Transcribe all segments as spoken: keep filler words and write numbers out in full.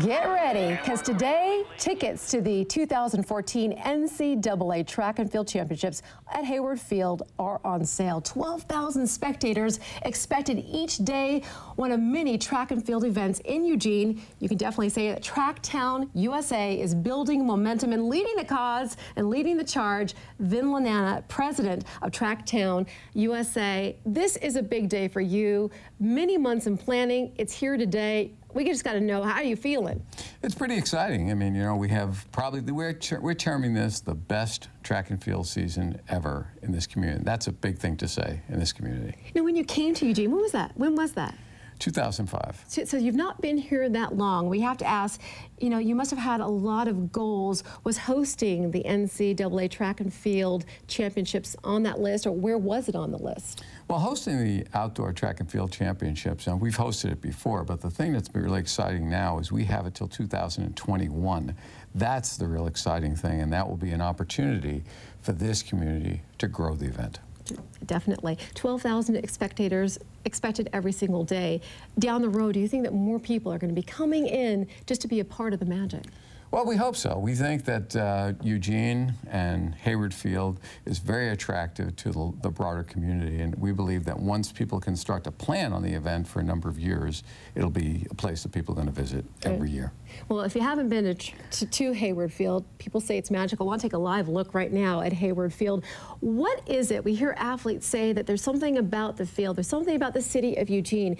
Get ready, because today, tickets to the two thousand fourteen N C double A Track and Field Championships at Hayward Field are on sale. twelve thousand spectators expected each day, one of many track and field events in Eugene. You can definitely say that Track Town U S A is building momentum and leading the cause and leading the charge. Vin Lananna, president of Track Town U S A. This is a big day for you. Many months in planning, it's here today. We just got to know, how are you feeling? It's pretty exciting. I mean, you know, we have probably, we're, we're terming this the best track and field season ever in this community. That's a big thing to say in this community. Now, when you came to Eugene, when was that? When was that? two thousand five. So, so you've not been here that long. We have to ask, you know, you must have had a lot of goals. Was hosting the N C double A Track and Field Championships on that list, or where was it on the list? Well, hosting the Outdoor Track and Field Championships, and we've hosted it before, but the thing that's been really exciting now is we have it till two thousand twenty-one. That's the real exciting thing, and that will be an opportunity for this community to grow the event. Definitely. twelve thousand spectators expected every single day. Down the road, do you think that more people are going to be coming in just to be a part of the magic? Well, we hope so. We think that uh, Eugene and Hayward Field is very attractive to the, the broader community, and we believe that once people can start to plan on the event for a number of years, it'll be a place that people are going to visit every year. Well, if you haven't been to, to, to Hayward Field, people say it's magical. I want to take a live look right now at Hayward Field. What is it? We hear athletes say that there's something about the field, there's something about the city of Eugene.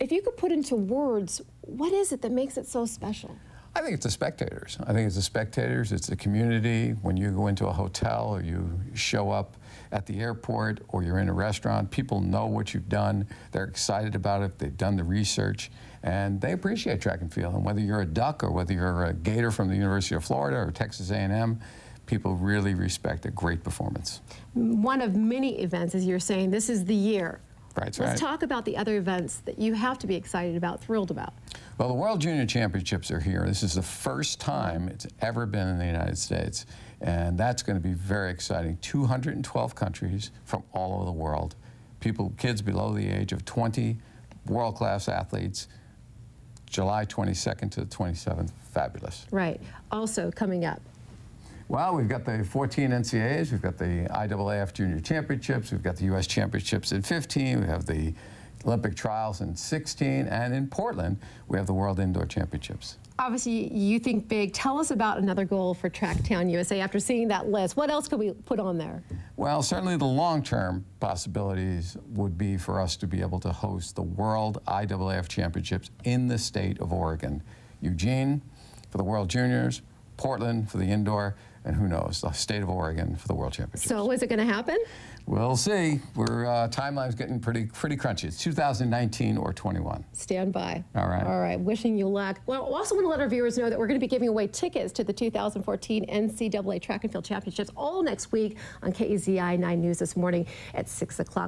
If you could put into words, what is it that makes it so special? I think it's the spectators. I think it's the spectators, it's the community. When you go into a hotel or you show up at the airport or you're in a restaurant, people know what you've done. They're excited about it. They've done the research, and they appreciate track and field. And whether you're a Duck or whether you're a Gator from the University of Florida or Texas A and M, people really respect a great performance. One of many events, as you're saying, this is the year. Right, Let's right. talk about the other events that you have to be excited about, thrilled about. Well, the World Junior Championships are here. This is the first time it's ever been in the United States, and that's going to be very exciting. two hundred twelve countries from all over the world. People, kids below the age of twenty, world-class athletes. July twenty-second to the twenty-seventh, fabulous. Right, also coming up. Well, we've got the fourteen N C double A's, we've got the I double A F Junior Championships, we've got the U S Championships in fifteen, we have the Olympic Trials in sixteen, and in Portland, we have the World Indoor Championships. Obviously, you think big. Tell us about another goal for Track Town U S A after seeing that list. What else could we put on there? Well, certainly the long-term possibilities would be for us to be able to host the World I double A F Championships in the state of Oregon. Eugene for the World Juniors, Portland for the indoor, and who knows, the state of Oregon for the World Championships. So is it going to happen? We'll see. We're uh, timeline's getting pretty pretty crunchy. It's two thousand nineteen or twenty-one. Stand by. All right. All right. Wishing you luck. Well, I also want to let our viewers know that we're going to be giving away tickets to the two thousand fourteen N C double A Track and Field Championships all next week on K E Z I nine News this morning at six o'clock.